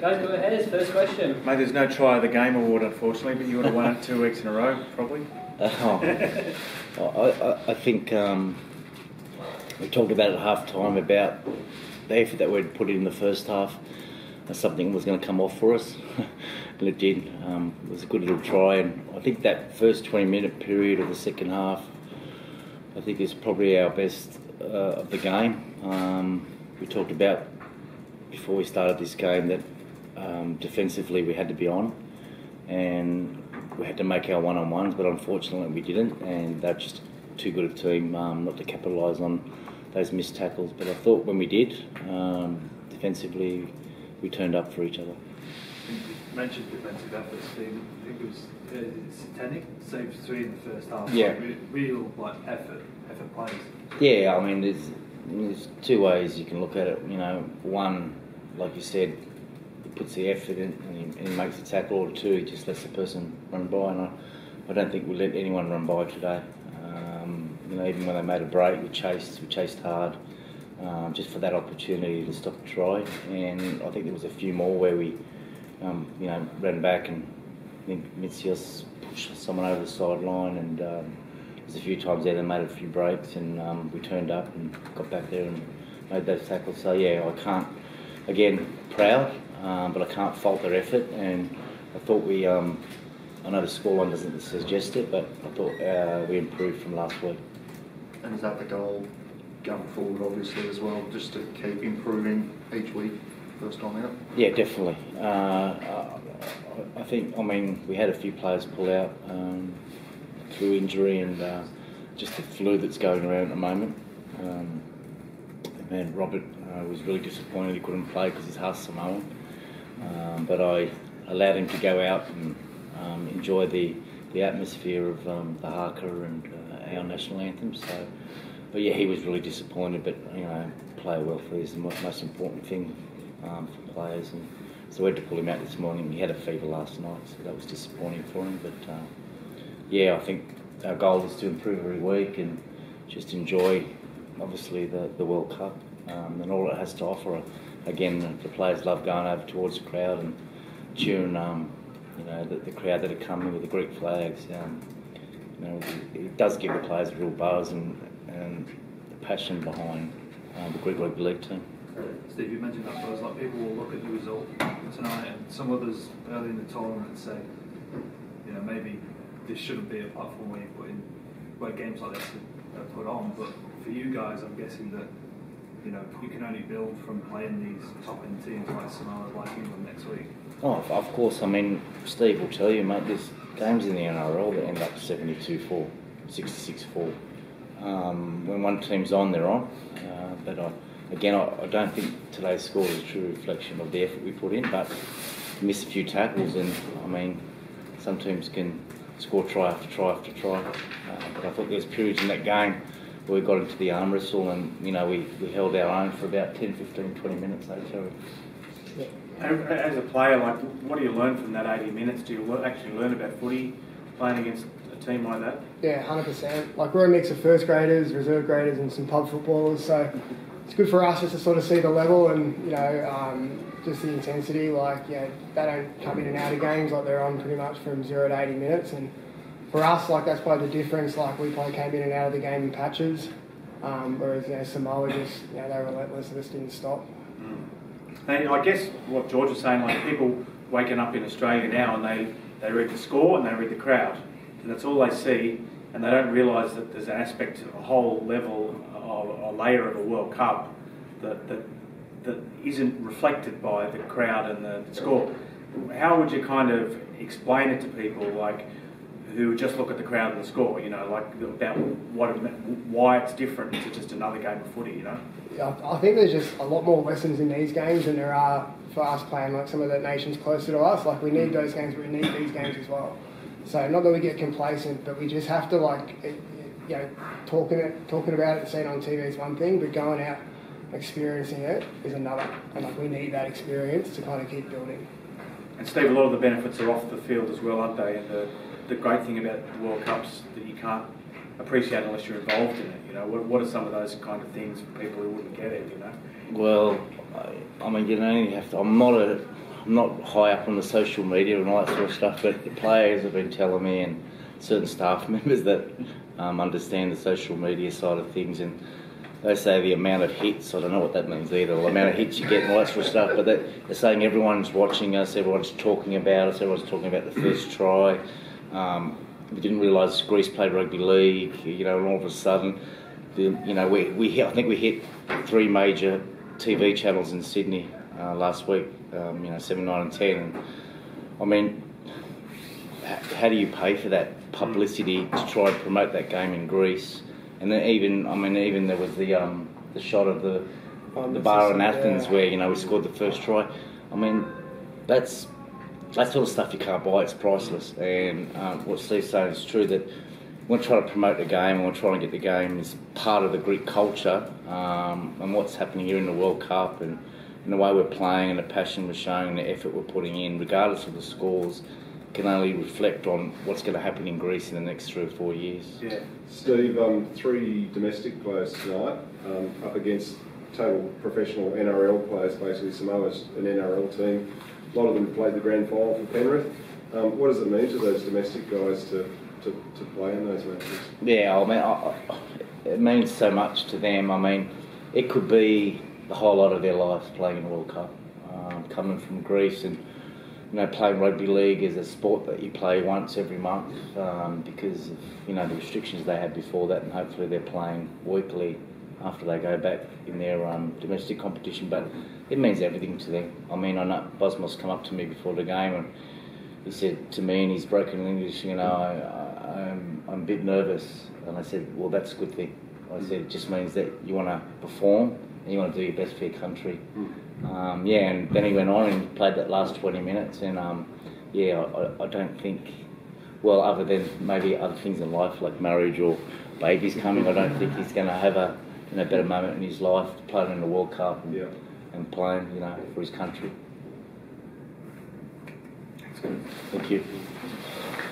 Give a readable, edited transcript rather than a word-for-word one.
Guys, go ahead. First question. Mate, there's no try of the game award, unfortunately, but you would have won it 2 weeks in a row, probably. I think we talked about at half time about the effort that we'd put in the first half. Something was going to come off for us, and it did. It was a good little try, and I think that first 20-minute period of the second half, I think is probably our best of the game. We talked about before we started this game that defensively we had to be on, and we had to make our one-on-ones, but unfortunately we didn't, and they're just too good a team not to capitalise on those missed tackles. But I thought when we did, defensively, we turned up for each other. You mentioned defensive efforts, Steve. I think it was satanic, saved three in the first half. Yeah. Like, real effort plays. Yeah, I mean, there's two ways you can look at it. You know, one, like you said, he puts the effort in and he makes the tackle, or two, he just lets the person run by. And I don't think we let anyone run by today. You know, even when they made a break, we chased hard. Just for that opportunity to stop a try, and I think there was a few more where we, you know, ran back, and I think Mitzios pushed someone over the sideline, and there was a few times there they made a few breaks, and we turned up and got back there and made those tackles. So yeah, I can't, again, proud, but I can't fault their effort, and I thought we, I know the scoreline doesn't suggest it, but I thought we improved from last week. And is that the goal going forward, obviously, as well, just to keep improving each week, first time out? Yeah, definitely. I think, I mean, we had a few players pull out through injury and just the flu that's going around at the moment. And Robert was really disappointed he couldn't play because he's half Samoan. But I allowed him to go out and enjoy the atmosphere of the haka and our national anthem. So. But yeah, he was really disappointed, but you know, player welfare is the most important thing for players, and so we had to pull him out this morning. He had a fever last night, so that was disappointing for him, but yeah, I think our goal is to improve every week and just enjoy, obviously, the World Cup and all it has to offer. Again, the players love going over towards the crowd and cheering, you know, the crowd that are coming with the Greek flags. You know, it does give the players a real buzz and the passion behind the Greek rugby league team. Steve, you mentioned that first, like, people will look at the result tonight, and some others early in the tournament say, you know, maybe this shouldn't be a platform where you put in, where games like this are put on. But for you guys, I'm guessing that, you know, you can only build from playing these top-end teams like Samoa, like England next week. Oh, of course. I mean, Steve will tell you, mate, there's games in the NRL that end up 72-4, 66-4. When one team's on, they're on. But I don't think today's score is a true reflection of the effort we put in. But we missed a few tackles, and I mean, some teams can score try after try after try. But I thought there was periods in that game where we got into the arm wrestle, and you know, we held our own for about 10, 15, 20 minutes later. Yeah. As a player, like, what do you learn from that 80 minutes? Do you actually learn about footy playing against team like that? Yeah, 100%. Like, we're a mix of first graders, reserve graders and some pub footballers, so it's good for us just to sort of see the level and, you know, just the intensity. Like, you know, they don't come in and out of games, like, they're on pretty much from 0 to 80 minutes, and for us, like, that's probably the difference. Like, we probably came in and out of the game in patches, whereas, you know, Samoa just, you know, they were relentless, just didn't stop. And I guess what George was saying, like, people waking up in Australia now and they read the score and they read the crowd. And that's all they see, and they don't realise that there's an aspect, a whole level, a layer of a World Cup that isn't reflected by the crowd and the score. How would you kind of explain it to people, like, who just look at the crowd and the score, you know, like, about why it's different to just another game of footy, you know? Yeah, I think there's just a lot more lessons in these games than there are for us playing, like, some of the nations closer to us. Like, we need those games, but we need these games as well. So not that we get complacent, but we just have to, like, you know, talking about it and seeing it on TV is one thing, but going out and experiencing it is another. And, like, we need that experience to kind of keep building. And Steve, a lot of the benefits are off the field as well, aren't they? And the great thing about the World Cups that you can't appreciate unless you're involved in it. You know, what are some of those kind of things for people who wouldn't get it? You know. Well, I mean, you don't even have to. I'm not high up on the social media and all that sort of stuff, but the players have been telling me and certain staff members that understand the social media side of things, and they say the amount of hits, I don't know what that means either, the amount of hits you get and all that sort of stuff, but they're saying everyone's watching us, everyone's talking about us, everyone's talking about the first try. We didn't realise Greece played rugby league, you know, and all of a sudden, I think we hit 3 major TV channels in Sydney last week, 7, 9 and 10. And, I mean, how do you pay for that publicity to try and promote that game in Greece? And then even there was the shot of the bar in Athens where we scored the first try. I mean, that sort of stuff you can't buy. It's priceless. And what Steve's saying is true, that we're trying to promote the game and we're trying to get the game as part of the Greek culture. And what's happening here in the World Cup and the way we're playing and the passion we're showing and the effort we're putting in, regardless of the scores, can only reflect on what's going to happen in Greece in the next 3 or 4 years. Yeah. Steve, 3 domestic players tonight up against total professional NRL players, basically. Samoa's an NRL team. A lot of them played the grand final for Penrith. What does it mean to those domestic guys to play in those matches? Yeah, I mean, it means so much to them. I mean, it could be the highlight of their lives playing in the World Cup, coming from Greece and playing rugby league is a sport that you play once every month because of the restrictions they had before that, and hopefully they're playing weekly after they go back in their domestic competition. But it means everything to them. I mean, I know Bosmos come up to me before the game and he said to me in his broken English, I'm a bit nervous, and I said, well, that's a good thing. I said it just means that you want to perform and you want to do your best for your country. And then he went on and played that last 20 minutes, and I don't think, well, other than maybe other things in life like marriage or babies coming, I don't think he's going to have a better moment in his life playing in the World Cup and playing for his country. Thank you.